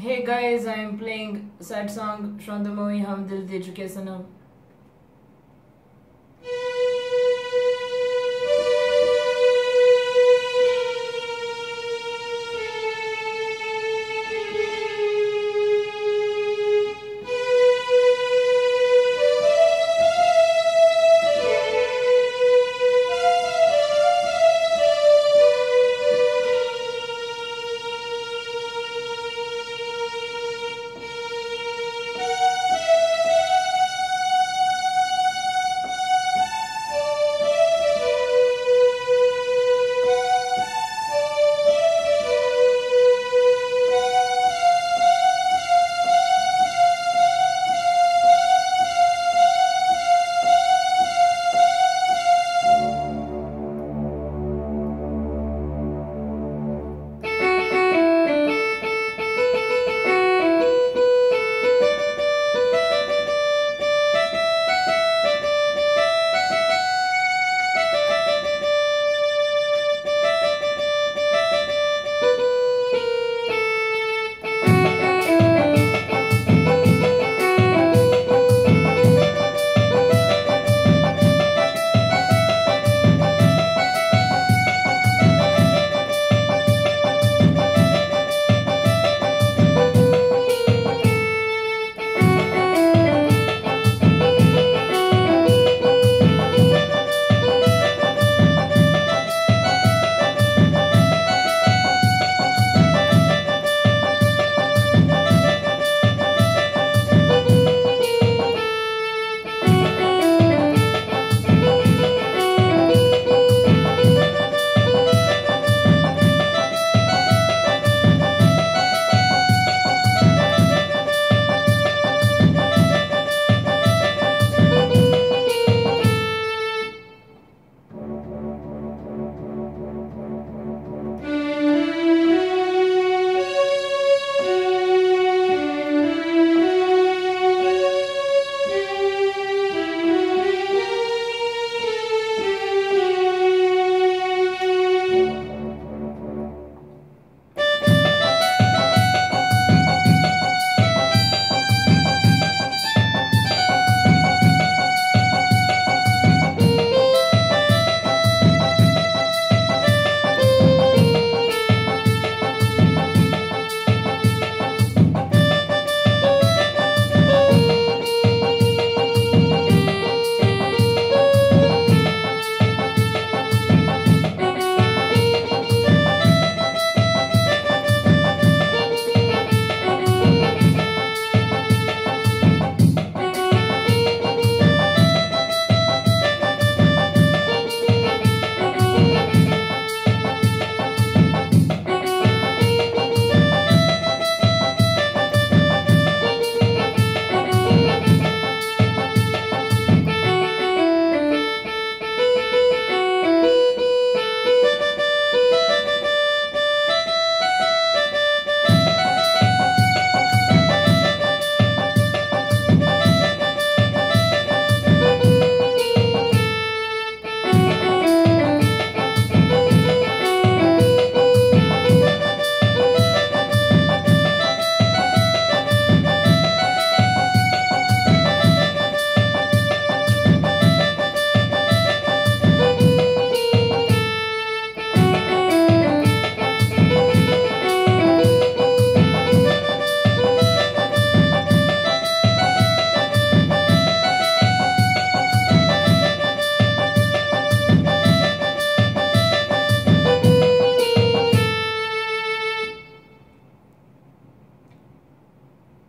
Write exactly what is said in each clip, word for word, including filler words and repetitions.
Hey guys, I am playing sad song from the movie Hum Dil De Chuke Sanam.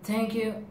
Thank you.